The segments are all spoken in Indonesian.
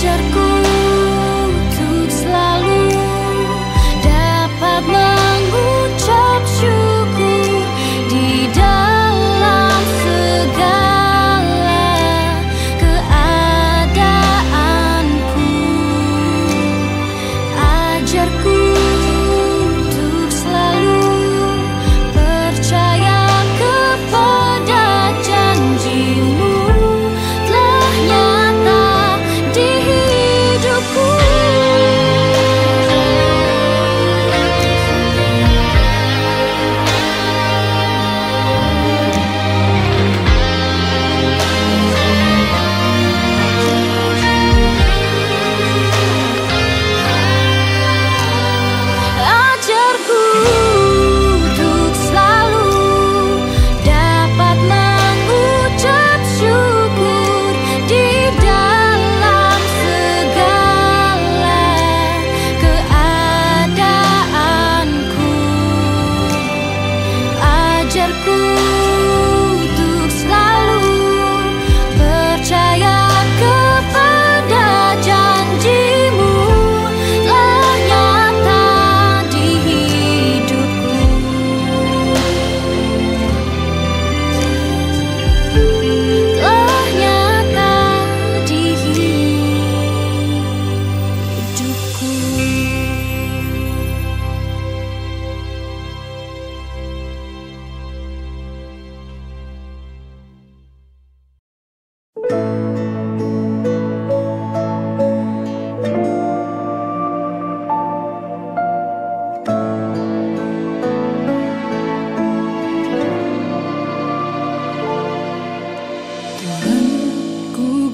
Ajarku untuk selalu percaya kepada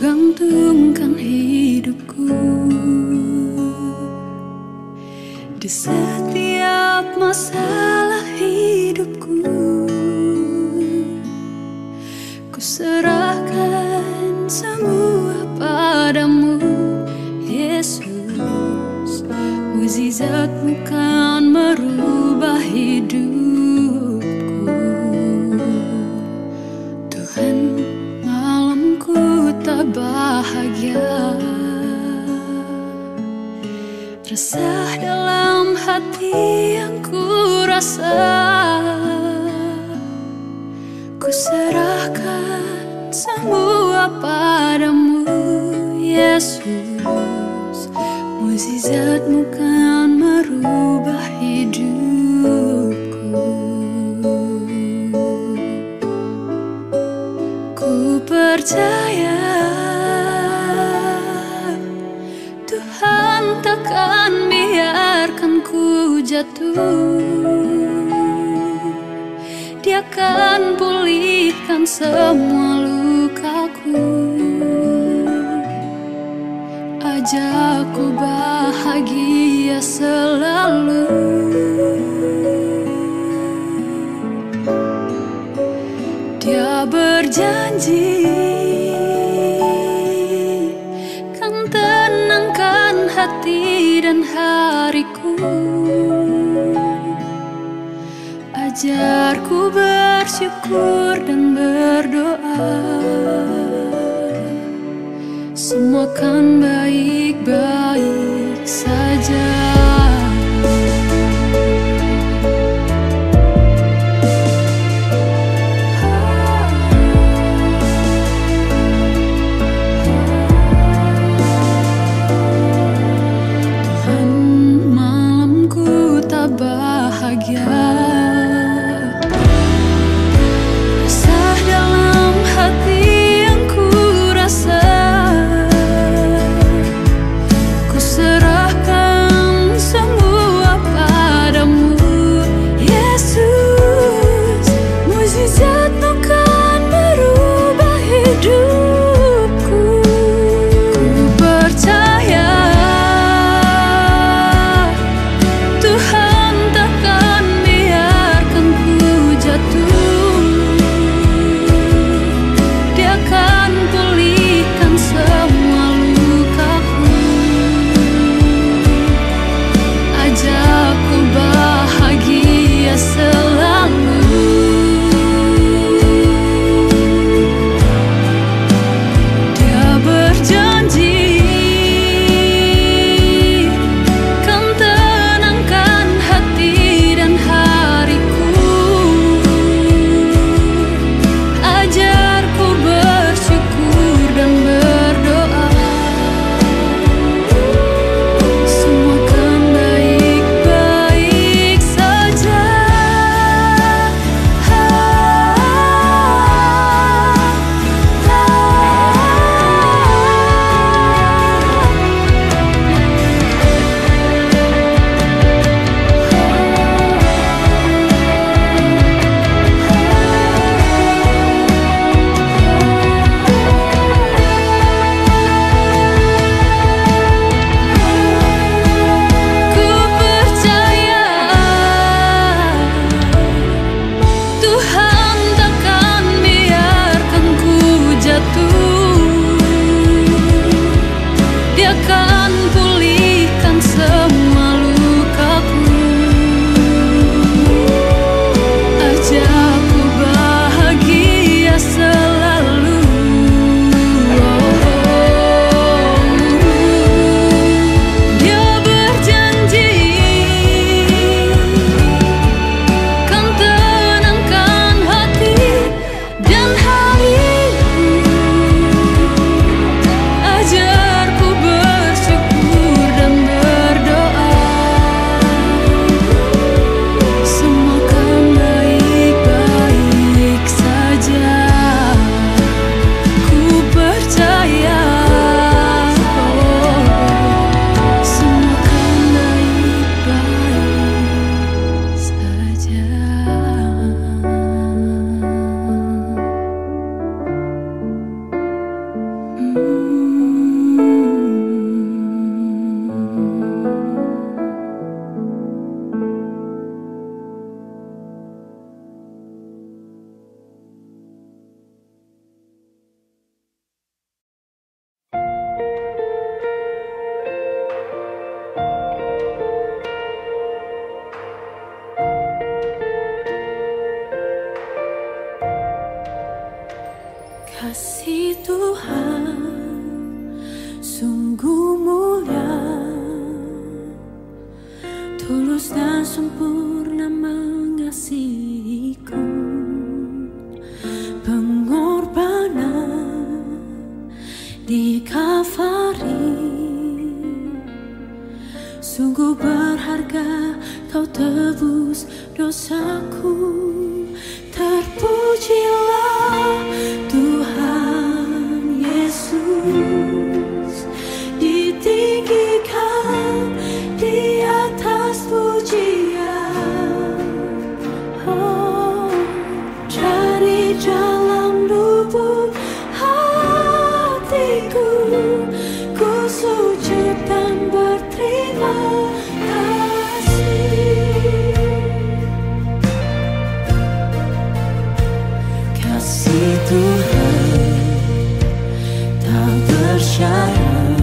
gantungkan hidupku di setiap masalah hidupku, ku serahkan semua padamu Yesus. Mukjizatmu kan merubah hidupku. Tuhan, malamku tak bahagia, resah dalam hati yang ku rasa. Ku serahkan semua padamu Yesus, mukjizatmu kan merubah hidupku. Ku percaya Tuhan takkan biarkan ku jatuh, Dia akan pulihkan semua lukaku. Ajak ku bahagia selalu, Dia berjanji kan tenangkan hati dan hariku. Ajar ku bersyukur dan berdoa, semua kan baik-baik saja. Tuhan, malamku tak bahagia, serahkan Kasih Tuhan sungguh mulia, tulus dan sempurna mengasihiku. Pengorbanan di Kafari sungguh berharga, Kau tebus dosaku. Terpujilah Tuhan Yesus, ditinggikan di atas pujian. Oh, dari dalam lubuk hatiku, ku sujud dan berterima. Tuhan tak bersyarat,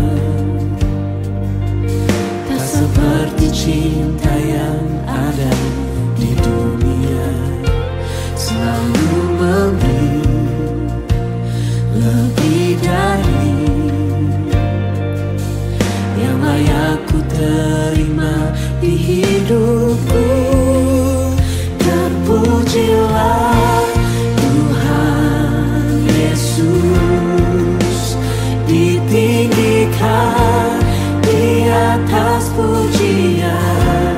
tak seperti cinta yang ada di dunia, selalu memberi lebih dari yang layak ku terima di hidupku. Terpujilah Yesus, ditinggikan di atas pujian.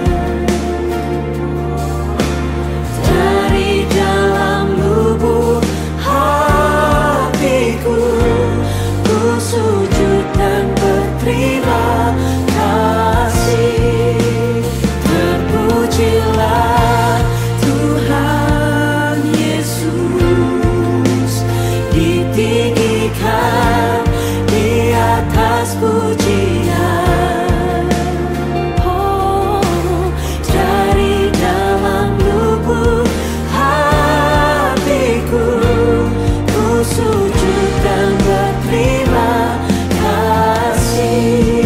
Dari dalam lubuk hatiku, ku sujud dan berterima kasih. Terpujilah Tuhan Yesus, ditinggikan di atas pujian. Oh, dari dalam lubuk hatiku, ku sujud dan berterima kasih.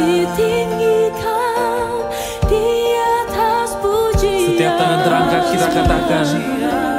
Ditinggikan di atas pujian. Setiap tangan terangkat kita katakan.